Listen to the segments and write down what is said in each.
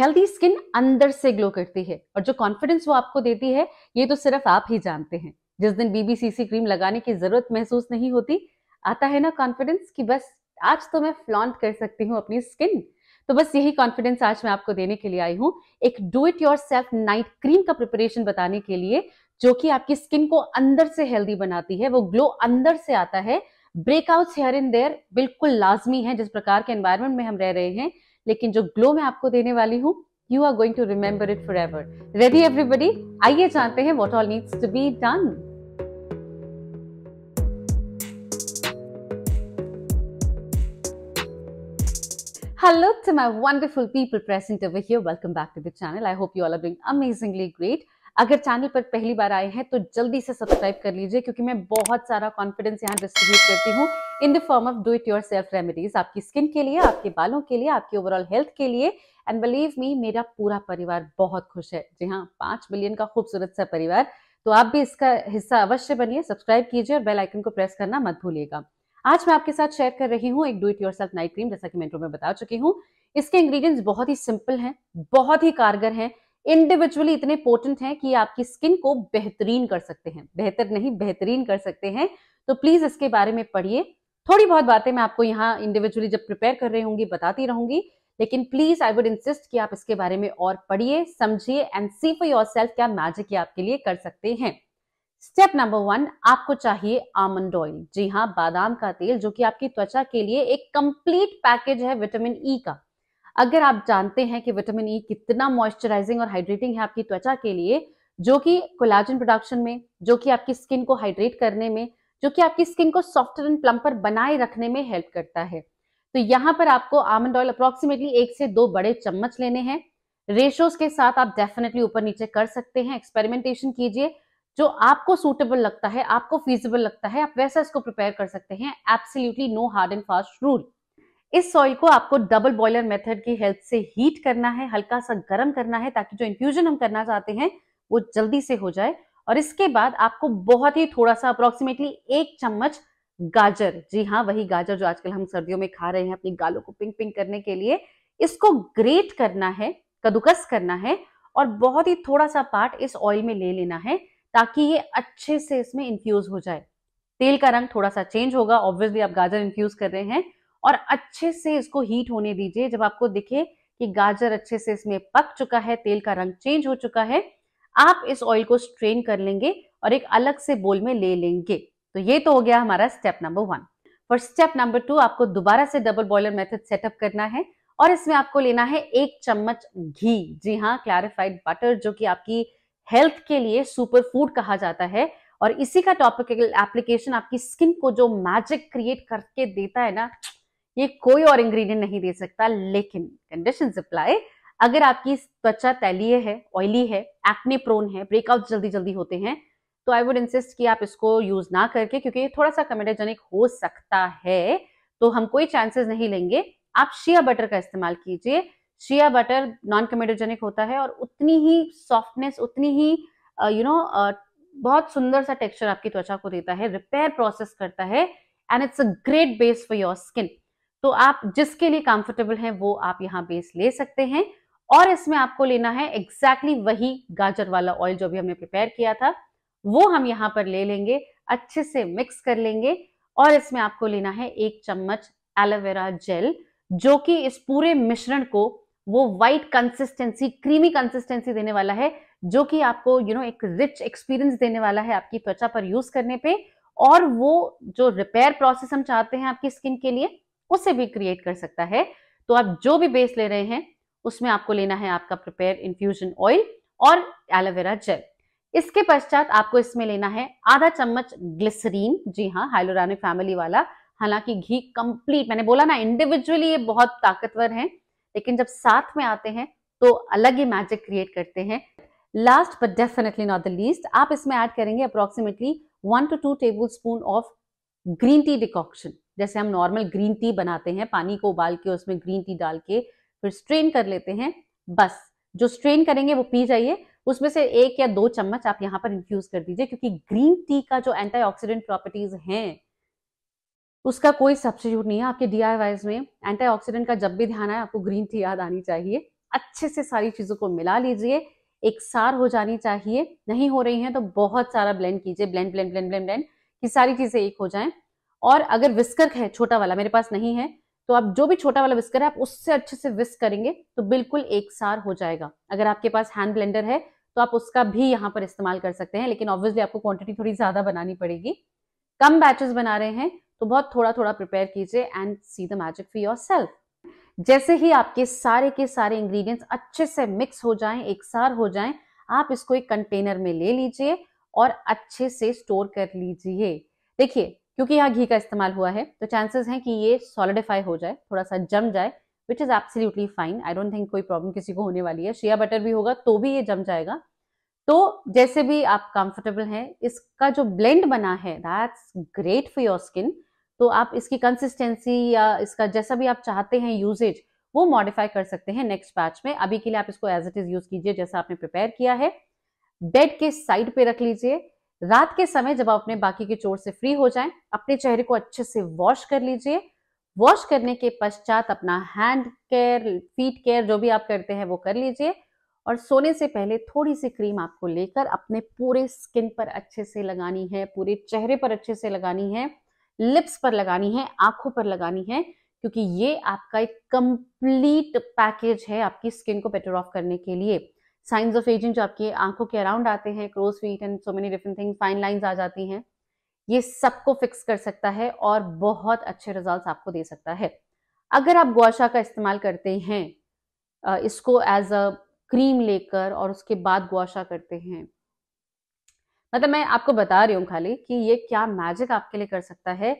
Healthy skin अंदर से glow करती है और जो कॉन्फिडेंस वो आपको देती है ये तो सिर्फ आप ही जानते हैं। जिस दिन बीबीसीसी क्रीम लगाने की जरूरत महसूस नहीं होती, आता है ना कॉन्फिडेंस कि बस आज तो मैं फ्लॉन्ट कर सकती हूँ अपनी स्किन। तो बस यही कॉन्फिडेंस आज मैं आपको देने के लिए आई हूँ एक do it yourself night cream का प्रिपरेशन बताने के लिए, जो कि आपकी स्किन को अंदर से हेल्दी बनाती है। वो ग्लो अंदर से आता है। ब्रेकआउट्स हियर एंड देयर बिल्कुल लाजमी है जिस प्रकार के एनवायरनमेंट में हम रह रहे हैं, लेकिन जो ग्लो मैं आपको देने वाली हूँ you are going to remember it forever. Ready everybody? आइए जानते हैं what all needs to be done. Hello to my wonderful people present over here. Welcome back to the channel. I hope you all are doing amazingly great. अगर channel पर पहली बार आए हैं तो जल्दी से सब्सक्राइब कर लीजिए, क्योंकि मैं बहुत सारा कॉन्फिडेंस यहाँ डिस्ट्रीब्यूट करती हूँ in the form of do it yourself remedies, आपकी स्किन के लिए, आपके बालों के लिए, आपकी ओवरऑल हेल्थ के लिए। एंड बिलीव मी, मेरा पूरा परिवार बहुत खुश है। जी हाँ, 5 मिलियन का खूबसूरत सा परिवार। तो आप भी इसका हिस्सा अवश्य बनिए, सब्सक्राइब कीजिए और बेल आइकन को प्रेस करना मत भूलिएगा। आज मैं आपके साथ शेयर कर रही हूँ एक do it yourself night cream, जैसा कि मैं इंट्रो में बता चुकी हूँ। इसके इंग्रेडिएंट्स बहुत ही सिंपल हैं, बहुत ही कारगर हैं, इंडिविजुअली इतने पोटेंट हैं कि आपकी स्किन को बेहतरीन कर सकते हैं। बेहतर नहीं, बेहतरीन कर सकते हैं। तो प्लीज इसके बारे में पढ़िए। थोड़ी बहुत बातें मैं आपको यहाँ इंडिविजुअली जब प्रिपेयर कर रही होंगी बताती रहूंगी, लेकिन प्लीज आई वुड इंसिस्ट कि आप इसके बारे में और पढ़िए, समझिए एंड सी फॉर योरसेल्फ क्या मैजिक ये आपके लिए कर सकते हैं। स्टेप नंबर 1, आपको चाहिए आमंड ऑयल। जी हाँ, बादाम का तेल, जो कि आपकी त्वचा के लिए एक कंप्लीट पैकेज है विटामिन ई का। अगर आप जानते हैं कि विटामिन ई कितना मॉइस्चराइजिंग और हाइड्रेटिंग है आपकी त्वचा के लिए, जो कि कोलाजन प्रोडक्शन में, जो कि आपकी स्किन को हाइड्रेट करने में, जो कि आपकी स्किन को सॉफ्टर एंड प्लम्पर बनाए रखने में हेल्प करता है, तो यहाँ पर आपको आमंड ऑयल अप्रोक्सीमेटली 1 से 2 बड़े चम्मच लेने हैं। रेशोज के साथ आप डेफिनेटली ऊपर नीचे कर सकते हैं, एक्सपेरिमेंटेशन कीजिए। जो आपको सूटेबल लगता है, आपको फीजिबल लगता है, आप वैसा इसको प्रिपेयर कर सकते हैं। Absolutely no hard and fast rule. इस ऑयल को आपको डबल बॉयलर मेथड की हेल्प से हीट करना है, हल्का सा गर्म करना है, ताकि जो इन्फ्यूजन हम करना चाहते हैं वो जल्दी से हो जाए। और इसके बाद आपको बहुत ही थोड़ा सा अप्रोक्सीमेटली 1 चम्मच गाजर, जी हाँ वही गाजर जो आजकल हम सर्दियों में खा रहे हैं अपनी गालों को पिंक पिंक करने के लिए, इसको ग्रेट करना है, कद्दूकस करना है और बहुत ही थोड़ा सा पार्ट इस ऑयल में ले लेना है, ताकि ये अच्छे से इसमें इन्फ्यूज हो जाए। तेल का रंग थोड़ा सा चेंज होगा, ऑब्वियसली आप गाजर इन्फ्यूज कर रहे हैं, और अच्छे से इसको हीट होने दीजिए। जब आपको दिखे कि गाजर अच्छे से इसमें पक चुका है, तेल का रंग चेंज हो चुका है, आप इस ऑयल को स्ट्रेन कर लेंगे और एक अलग से बोल में ले लेंगे। तो ये तो हो गया हमारा step number 1। For step number 2, आपको दोबारा से डबल बॉयलर मेथड सेटअप करना है और इसमें आपको लेना है 1 चम्मच घी। जी हाँ, क्लैरिफाइड बटर, जो कि आपकी हेल्थ के लिए सुपर फूड कहा जाता है, और इसी का टॉपिकल एप्लीकेशन आपकी स्किन को जो मैजिक क्रिएट करके देता है ना, ये कोई और इंग्रेडिएंट नहीं दे सकता। लेकिन कंडीशंस अप्लाई, अगर आपकी त्वचा तैलीय है, ऑयली है, एक्ने प्रोन है, ब्रेकआउट जल्दी जल्दी होते हैं, तो आई वुड इंसिस्ट कि आप इसको यूज ना करके, क्योंकि ये थोड़ा सा कमेंडोजेनिक हो सकता है, तो हम कोई चांसेस नहीं लेंगे। आप शिया बटर का इस्तेमाल कीजिए। शिया बटर नॉन कमेडोजेनिक होता है और उतनी ही सॉफ्टनेस, उतनी ही बहुत सुंदर सा टेक्सचर आपकी त्वचा को देता है, रिपेयर प्रोसेस करता है and it's a great base for your skin. तो आप जिसके लिए कंफर्टेबल हैं वो आप यहाँ बेस ले सकते हैं। और इसमें आपको लेना है एग्जैक्टली वही गाजर वाला ऑयल जो भी हमने प्रिपेयर किया था, वो हम यहाँ पर ले लेंगे, अच्छे से मिक्स कर लेंगे। और इसमें आपको लेना है 1 चम्मच एलोवेरा जेल, जो कि इस पूरे मिश्रण को वो वाइट कंसिस्टेंसी, क्रीमी कंसिस्टेंसी देने वाला है, जो कि आपको एक रिच एक्सपीरियंस देने वाला है आपकी त्वचा पर यूज करने पे, और वो जो रिपेयर प्रोसेस हम चाहते हैं आपकी स्किन के लिए उसे भी क्रिएट कर सकता है। तो आप जो भी बेस ले रहे हैं उसमें आपको लेना है आपका प्रिपेयर इन्फ्यूजन ऑयल और एलोवेरा जेल। इसके पश्चात आपको इसमें लेना है 1/2 चम्मच ग्लिसरीन, जी हाँ हाइलुरोनिक फैमिली वाला। हालांकि घी कंप्लीट, मैंने बोला ना इंडिविजुअली ये बहुत ताकतवर है, लेकिन जब साथ में आते हैं तो अलग ही मैजिक क्रिएट करते हैं। Last but definitely not the least, आप इसमें ऐड करेंगे approximately 1 to 2 tablespoon of green tea decoction. जैसे हम नॉर्मल ग्रीन टी बनाते हैं, पानी को उबाल के उसमें ग्रीन टी डाल के फिर स्ट्रेन कर लेते हैं, बस जो स्ट्रेन करेंगे वो पी जाइए। उसमें से 1 या 2 चम्मच आप यहाँ पर इन्फ्यूज कर दीजिए, क्योंकि ग्रीन टी का जो एंटीऑक्सीडेंट प्रॉपर्टीज हैं उसका कोई सब्स्टिट्यूट नहीं है। आपके DIYs में एंटीऑक्सीडेंट का जब भी ध्यान आए आपको ग्रीन टी याद आनी चाहिए। अच्छे से सारी चीज़ों को मिला लीजिए, एक सार हो जानी चाहिए। नहीं हो रही है तो बहुत सारा ब्लेंड कीजिए, blend blend blend blend blend कि सारी चीज़ें एक हो जाएं। और अगर विस्कर है छोटा वाला, मेरे पास नहीं है, तो आप जो भी छोटा वाला विस्कर है आप उससे अच्छे से विस्क करेंगे तो बिल्कुल एक सार हो जाएगा। अगर आपके पास हैंड ब्लेंडर है तो आप उसका भी यहाँ पर इस्तेमाल कर सकते हैं, लेकिन ऑब्वियसली आपको क्वांटिटी थोड़ी ज़्यादा बनानी पड़ेगी। कम बैचेस बना रहे हैं तो बहुत थोड़ा थोड़ा प्रिपेयर कीजिए and see the magic for yourself. जैसे ही आपके सारे के सारे इंग्रेडिएंट्स अच्छे से मिक्स हो जाएं, एक सार हो जाएं, आप इसको एक कंटेनर में ले लीजिए और अच्छे से स्टोर कर लीजिए। देखिए क्योंकि यहाँ घी का इस्तेमाल हुआ है तो चांसेस हैं कि ये सॉलिडिफाई हो जाए, थोड़ा सा जम जाए, which is absolutely fine. I don't think कोई प्रॉब्लम किसी को होने वाली है। शिया बटर भी होगा तो भी ये जम जाएगा। तो जैसे भी आप कंफर्टेबल हैं, इसका जो ब्लेंड बना है that's great for your skin. तो आप इसकी कंसिस्टेंसी या इसका जैसा भी आप चाहते हैं यूजेज, वो मॉडिफाई कर सकते हैं नेक्स्ट बैच में। अभी के लिए आप इसको एज इट इज यूज कीजिए जैसा आपने प्रिपेयर किया है। बेड के साइड पे रख लीजिए। रात के समय जब आप अपने बाकी के चोर से फ्री हो जाएं, अपने चेहरे को अच्छे से वॉश कर लीजिए। वॉश करने के पश्चात अपना हैंड केयर, फीट केयर जो भी आप करते हैं वो कर लीजिए। और सोने से पहले थोड़ी सी क्रीम आपको लेकर अपने पूरे स्किन पर अच्छे से लगानी है, पूरे चेहरे पर अच्छे से लगानी है, लिप्स पर लगानी है, आंखों पर लगानी है, क्योंकि ये आपका एक कंप्लीट पैकेज है आपकी स्किन को बेटर ऑफ करने के लिए। साइंस ऑफ एजिंग जो आपकी आंखों के अराउंड आते हैं, crow's feet and so many different things, fine lines आ जाती हैं, ये सबको फिक्स कर सकता है और बहुत अच्छे रिजल्ट्स आपको दे सकता है। अगर आप गुआशा का इस्तेमाल करते हैं, इसको एज अ क्रीम लेकर और उसके बाद गुआशा करते हैं, मतलब मैं आपको बता रही हूँ खाली कि ये क्या मैजिक आपके लिए कर सकता है।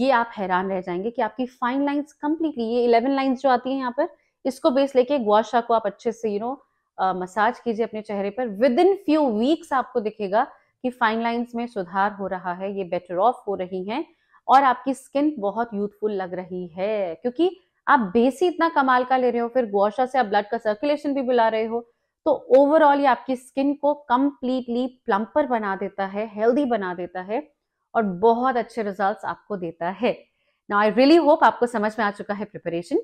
ये आप हैरान रह जाएंगे कि आपकी फाइन लाइंस कम्प्लीटली, ये 11 लाइंस जो आती हैं यहाँ पर, इसको बेस लेके गुआशा को आप अच्छे से मसाज कीजिए अपने चेहरे पर। विद इन फ्यू वीक्स आपको दिखेगा कि फाइन लाइंस में सुधार हो रहा है, ये बेटर ऑफ हो रही हैं और आपकी स्किन बहुत यूथफुल लग रही है, क्योंकि आप बेस ही इतना कमाल का ले रहे हो, फिर गुआशा से आप ब्लड का सर्कुलेशन भी बुला रहे हो, तो ओवरऑल ये आपकी स्किन को कम्प्लीटली प्लम्पर बना देता है, हेल्दी बना देता है और बहुत अच्छे रिजल्ट्स आपको देता है। नाउ आई रियली होप आपको समझ में आ चुका है प्रिपरेशन।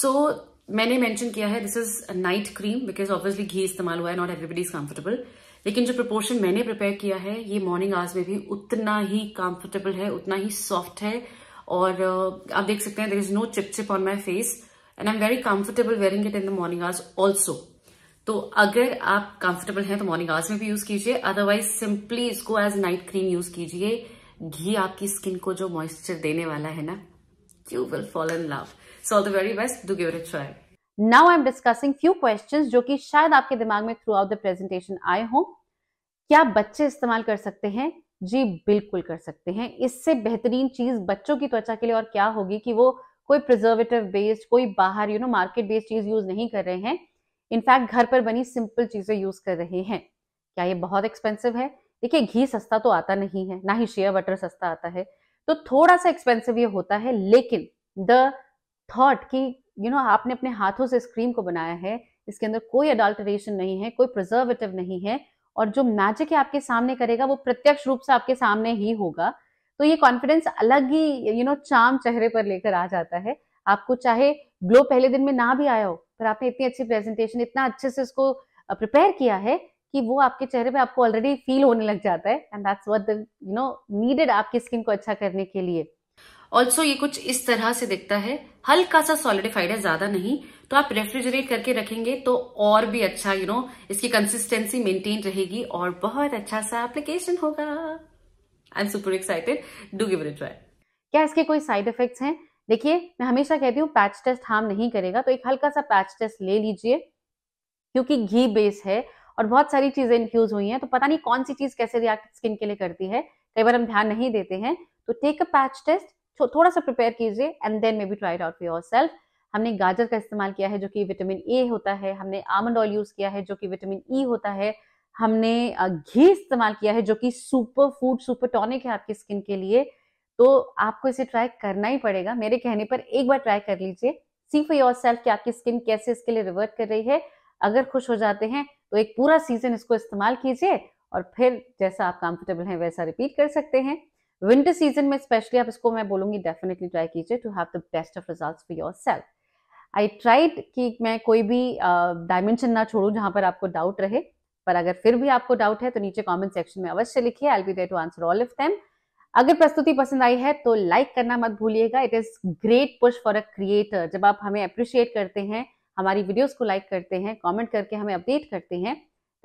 सो मैंने मेंशन किया है this is night cream because obviously घी इस्तेमाल हुआ है, नॉट एवरीबडी इज कंफर्टेबल। लेकिन जो प्रोपोर्शन मैंने प्रिपेयर किया है ये मॉर्निंग आवर्स में भी उतना ही कंफर्टेबल है, उतना ही सॉफ्ट है और आप देख सकते हैं देयर इज नो चिपचिप on my face and I am very comfortable wearing it in the morning hours also. तो अगर आप कंफर्टेबल हैं तो मॉर्निंग आवर्स में भी यूज कीजिए, अदरवाइज सिंपली इसको एज नाइट क्रीम यूज कीजिए। घी आपकी स्किन को जो मॉइस्चर देने वाला है ना, you will fall in love. So all the very best, do give it a try. Now I am discussing few questions जो कि शायद आपके दिमाग में थ्रू आउट द प्रेजेंटेशन आए हों। क्या बच्चे इस्तेमाल कर सकते हैं? जी बिल्कुल कर सकते हैं। इससे बेहतरीन चीज बच्चों की त्वचा के लिए और क्या होगी कि वो कोई प्रिजर्वेटिव बेस्ड, कोई बाहर मार्केट बेस्ड चीज यूज नहीं कर रहे हैं। इनफैक्ट घर पर बनी सिंपल चीजें यूज कर रहे हैं। क्या ये बहुत एक्सपेंसिव है? देखिए घी सस्ता तो आता नहीं है, ना ही शेयर बटर सस्ता आता है, तो थोड़ा सा एक्सपेंसिव ये होता है। लेकिन द थॉट कि आपने अपने हाथों से इस क्रीम को बनाया है, इसके अंदर कोई एडल्टरेशन नहीं है, कोई प्रिजर्वेटिव नहीं है और जो मैजिक है आपके सामने करेगा वो प्रत्यक्ष रूप से आपके सामने ही होगा। तो ये कॉन्फिडेंस अलग ही चार्म चेहरे पर लेकर आ जाता है। आपको चाहे ग्लो पहले दिन में ना भी आया हो, पर आपने इतनी अच्छी प्रेजेंटेशन, इतना अच्छे से इसको प्रिपेयर किया है कि वो आपके चेहरे पे आपको ऑलरेडी फील होने लग जाता है एंड दैट्स व्हाट नीडेड आपकी स्किन को अच्छा करने के लिए। ऑल्सो ये कुछ इस तरह से दिखता है, हल्का सा सॉलिडिफाइड है, ज्यादा नहीं, तो आप रेफ्रिजरेट करके रखेंगे तो और भी अच्छा इसकी कंसिस्टेंसी मेंटेन रहेगी और बहुत अच्छा सा एप्लीकेशन होगा। I'm super excited. Do give it a try. क्या इसके कोई साइड इफेक्ट्स हैं? देखिए मैं हमेशा कहती हूँ पैच टेस्ट हार्म नहीं करेगा, तो एक हल्का सा पैच टेस्ट ले लीजिए, क्योंकि घी बेस है और बहुत सारी चीजें इन्फ्यूज हुई हैं, तो पता नहीं कौन सी चीज कैसे रिएक्ट स्किन के लिए करती है, कई बार हम ध्यान नहीं देते हैं। तो टेक अ पैच टेस्ट, थोड़ा सा प्रिपेयर कीजिए and then maybe try it out for yourself. हमने गाजर का इस्तेमाल किया है जो कि विटामिन ए होता है, हमने आमंड ऑयल यूज किया है जो कि विटामिन ई होता है, हमने घी इस्तेमाल किया है जो कि सुपर फूड, सुपर टॉनिक है आपकी स्किन के लिए। तो आपको इसे ट्राई करना ही पड़ेगा। मेरे कहने पर एक बार ट्राई कर लीजिए, सी फॉर योरसेल्फ कि आपकी स्किन कैसे इसके लिए रिवर्ट कर रही है। अगर खुश हो जाते हैं तो एक पूरा सीजन इसको इस्तेमाल कीजिए और फिर जैसा आप कंफर्टेबल हैं वैसा रिपीट कर सकते हैं। विंटर सीजन में स्पेशली आप इसको, मैं बोलूंगी, डेफिनेटली ट्राई कीजिए to have the best of results for yourself. I tried कि मैं कोई भी डायमेंशन ना छोड़ूं जहाँ पर आपको डाउट रहे, पर अगर फिर भी आपको डाउट है तो नीचे कमेंट सेक्शन में अवश्य लिखिए। I will be there to answer all of them. अगर प्रस्तुति पसंद आई है तो लाइक करना मत भूलिएगा। It is great push for a creator. जब आप हमें अप्रिशिएट करते हैं, हमारी वीडियोस को लाइक करते हैं, कमेंट करके हमें अपडेट करते हैं,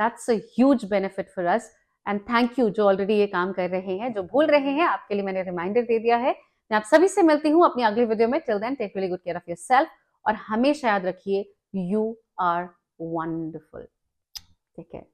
that's a huge benefit for us. And thank you जो ऑलरेडी ये काम कर रहे हैं। जो भूल रहे हैं आपके लिए मैंने रिमाइंडर दे दिया है। मैं आप सभी से मिलती हूँ अपनी अगली वीडियो में। Till then take really good care of yourself और हमेशा याद रखिए, you are wonderful. Take care.